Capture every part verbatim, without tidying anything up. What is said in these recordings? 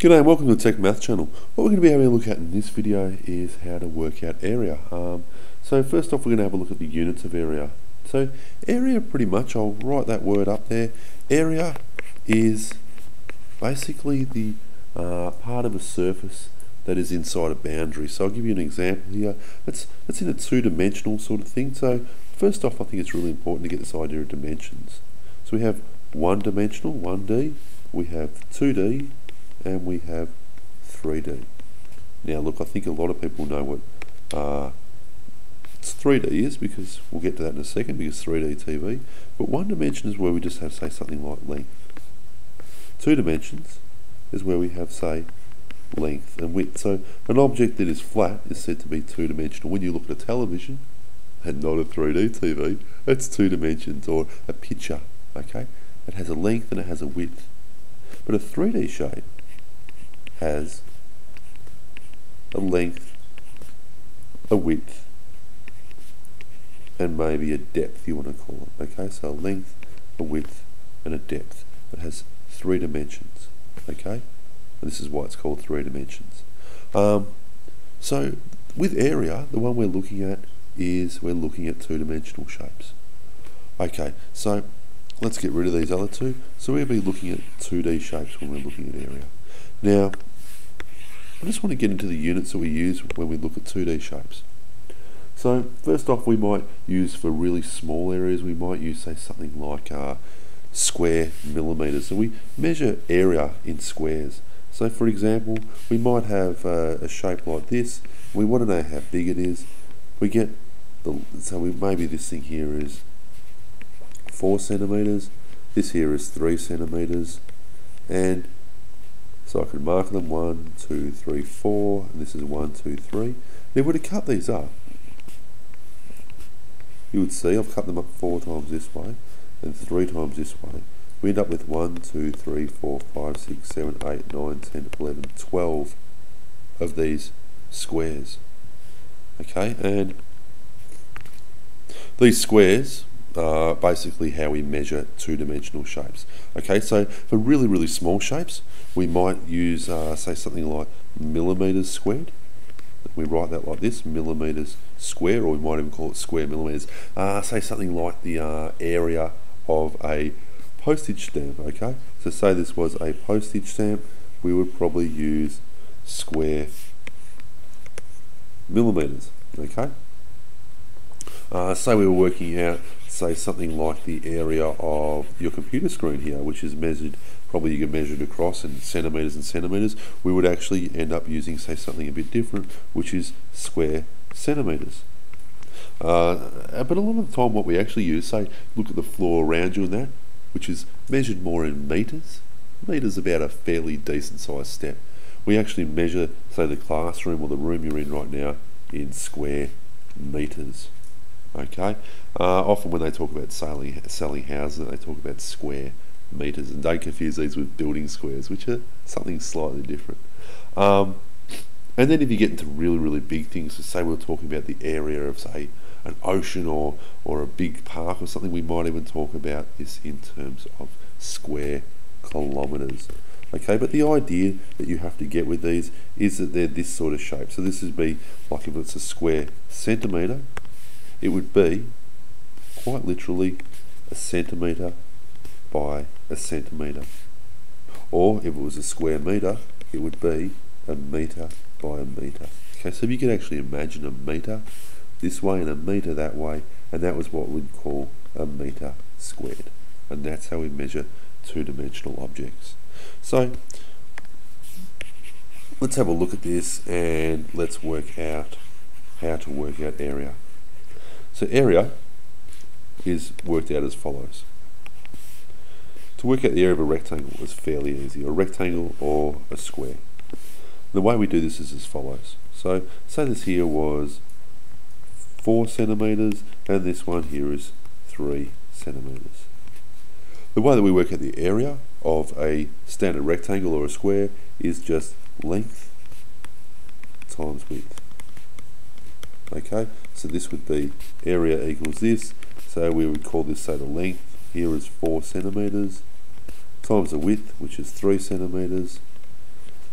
G'day and welcome to the TecMath channel. What we're going to be having a look at in this video is how to work out area. Um, so first off, we're going to have a look at the units of area. So area, pretty much, I'll write that word up there. Area is basically the uh, part of a surface that is inside a boundary. So I'll give you an example here. It's, it's in a two-dimensional sort of thing. So first off, I think it's really important to get this idea of dimensions. So we have one-dimensional, one D, we have two D, and we have three D. Now look, I think a lot of people know what uh, three D is, because we'll get to that in a second, because three D T V, but one dimension is where we just have, say, something like length. Two dimensions is where we have, say, length and width. So an object that is flat is said to be two-dimensional. When you look at a television and not a three D T V, that's two dimensions, or a picture, okay? It has a length and it has a width. But a three D shape has a length, a width, and maybe a depth, you want to call it. Okay, so a length, a width, and a depth. It has three dimensions. Okay, and this is why it's called three dimensions. Um, so with area, the one we're looking at is we're looking at two-dimensional shapes. Okay, so let's get rid of these other two. So we'll be looking at two D shapes when we're looking at area. Now, I just want to get into the units that we use when we look at two D shapes. So first off, we might use, for really small areas, we might use, say, something like uh, square millimeters. So we measure area in squares. So for example, we might have uh, a shape like this. We want to know how big it is. We get the, so we, maybe this thing here is four centimeters, this here is three centimeters, and so I could mark them one, two, three, four, and this is one, two, three. Now, when I cut these up, you would see I've cut them up four times this way and three times this way. We end up with one, two, three, four, five, six, seven, eight, nine, ten, eleven, twelve of these squares. Okay, and these squares Uh, basically how we measure two-dimensional shapes. Okay, so for really, really small shapes, we might use, uh, say, something like millimeters squared. We write that like this, millimeters square, or we might even call it square millimeters. Uh, say something like the uh, area of a postage stamp, okay? So say this was a postage stamp, we would probably use square millimeters, okay? Uh, say we were working out, say, something like the area of your computer screen here, which is measured, probably you can measure it across in centimetres and centimetres, we would actually end up using, say, something a bit different, which is square centimetres. Uh, but a lot of the time what we actually use, say, look at the floor around you and that, which is measured more in metres. Metres is about a fairly decent sized step. We actually measure, say, the classroom or the room you're in right now in square metres. Okay, uh, often when they talk about selling, selling houses, they talk about square meters, and don't confuse these with building squares, which are something slightly different. Um, and then if you get into really, really big things, so say we're talking about the area of, say, an ocean or, or a big park or something, we might even talk about this in terms of square kilometres. Okay, but the idea that you have to get with these is that they're this sort of shape. So this would be, like if it's a square centimetre, it would be quite literally a centimetre by a centimetre. Or if it was a square metre, it would be a metre by a metre. Okay, so if you could actually imagine a metre this way and a metre that way, and that was what we'd call a metre squared. And that's how we measure two-dimensional objects. So let's have a look at this and let's work out how to work out area. So area is worked out as follows. To work out the area of a rectangle is fairly easy, a rectangle or a square. The way we do this is as follows. So say this here was four centimetres and this one here is three centimetres. The way that we work out the area of a standard rectangle or a square is just length times width. Okay, so this would be area equals this, so we would call this, say, the length here is four centimetres times the width, which is three centimetres,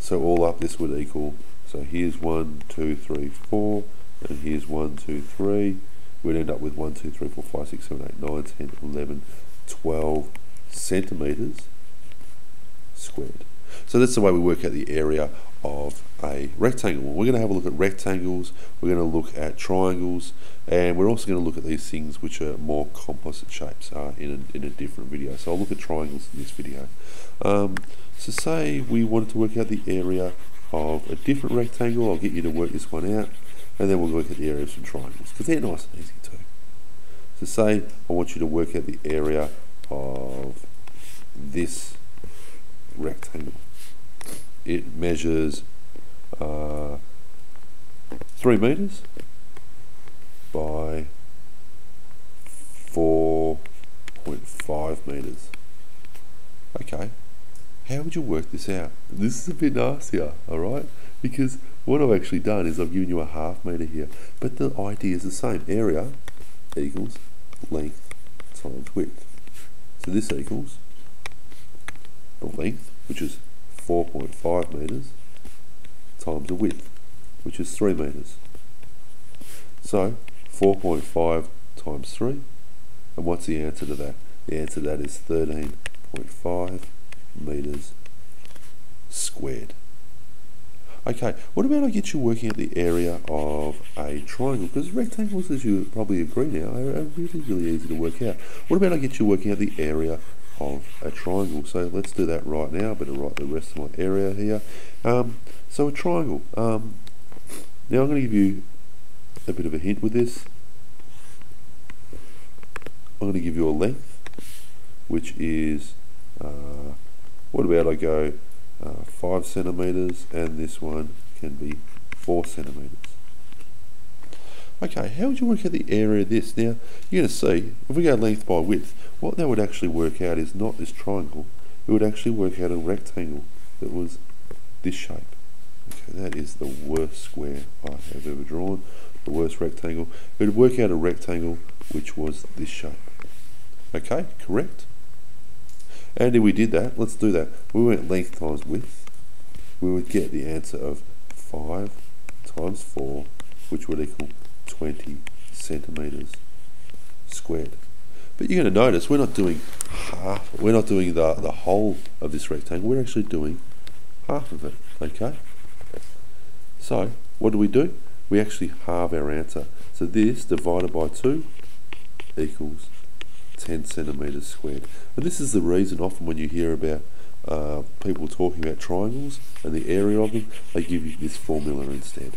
So all up this would equal, so here's one, two, three, four, and here's one, two, three. We'd end up with one, two, three, four, five, six, seven, eight, nine, ten, eleven, twelve centimetres squared. So that's the way we work out the area of a rectangle. We're going to have a look at rectangles, we're going to look at triangles, and we're also going to look at these things which are more composite shapes uh, in, a, in a different video. So I'll look at triangles in this video. Um, so say we wanted to work out the area of a different rectangle. I'll get you to work this one out, and then we'll work out the area of some triangles, because they're nice and easy too. So say I want you to work out the area of this rectangle. It measures uh, three meters by four point five meters. Okay, how would you work this out? This is a bit nastier, alright? Because what I've actually done is I've given you a half meter here, but the idea is the same. Area equals length times width. So this equals the length, which is four point five metres, times the width, which is three metres. So four point five times three, and what's the answer to that? The answer to that is thirteen point five metres squared. Okay, what about I get you working at the area of a triangle? Because rectangles, as you probably agree now, are really, really easy to work out. What about I get you working out the area of a triangle? So let's do that right now. Better write the rest of my area here. Um, so a triangle. Um, now I'm going to give you a bit of a hint with this. I'm going to give you a length, which is, uh, what about I go uh, five centimeters, and this one can be four centimeters. Okay, how would you work out the area of this? Now, you're going to see, if we go length by width, what that would actually work out is not this triangle. It would actually work out a rectangle that was this shape. Okay, that is the worst square I have ever drawn, the worst rectangle. It would work out a rectangle which was this shape. Okay, correct? And if we did that, let's do that. We went length times width. We would get the answer of five times four, which would equal twenty centimeters squared. But you're going to notice we're not doing half, we're not doing the, the whole of this rectangle, we're actually doing half of it. Okay, so what do we do? We actually halve our answer. So this divided by two equals ten centimeters squared. And this is the reason often when you hear about uh, people talking about triangles and the area of them, they give you this formula instead,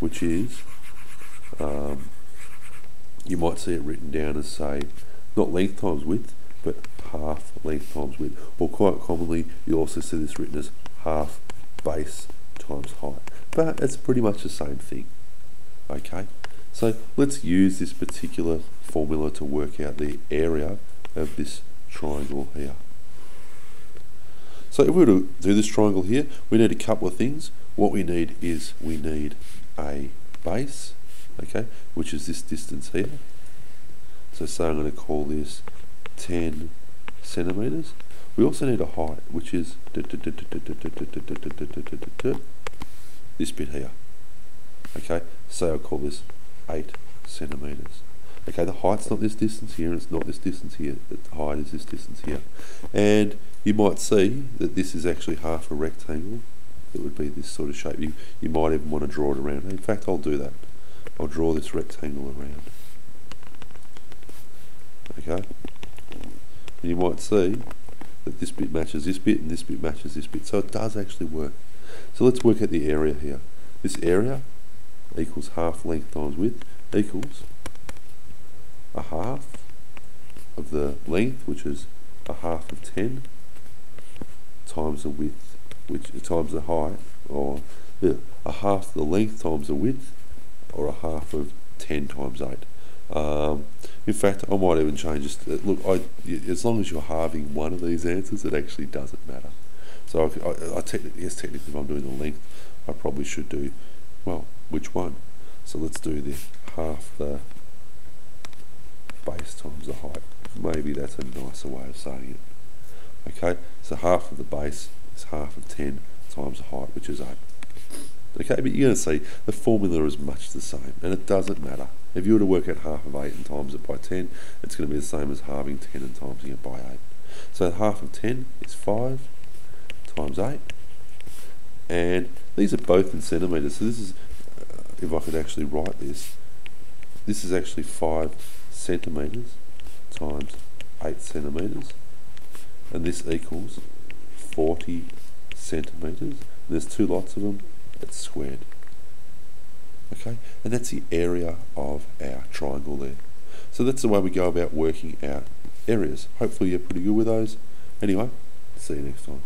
which is Um, you might see it written down as, say, not length times width, but half length times width, or quite commonly you'll also see this written as half base times height, but it's pretty much the same thing. Okay, so let's use this particular formula to work out the area of this triangle here. So if we were to do this triangle here, we need a couple of things. What we need is we need a base, okay, which is this distance here. So say I'm going to call this ten centimeters. We also need a height, which is this bit here. Okay, so I'll call this eight centimeters. Okay, the height's not this distance here, and it's not this distance here. The height is this distance here. And you might see that this is actually half a rectangle. It would be this sort of shape. You, you might even want to draw it around. In fact, I'll do that. I'll draw this rectangle around. Okay, and you might see that this bit matches this bit, and this bit matches this bit, so it does actually work. So let's work out the area here. This area equals half length times width, equals a half of the length, which is a half of ten, times the width, which times the height, or yeah, a half the length times the width, or a half of ten times eight. Um, in fact, I might even change this. To, look, I, as long as you're halving one of these answers, it actually doesn't matter. So, I, I, I te yes, technically, if I'm doing the length, I probably should do, well, which one? So let's do the half the base times the height. Maybe that's a nicer way of saying it. Okay, so half of the base is half of ten times the height, which is eight. Okay, but you're going to see the formula is much the same, and it doesn't matter. If you were to work out half of eight and times it by ten, it's going to be the same as halving ten and timesing it by eight. So half of ten is five times eight, and these are both in centimetres, so this is, uh, if I could actually write this, this is actually five centimetres times eight centimetres, and this equals forty centimetres. There's two lots of them, it's squared. Okay, and that's the area of our triangle there. So that's the way we go about working out areas. Hopefully you're pretty good with those. Anyway, see you next time.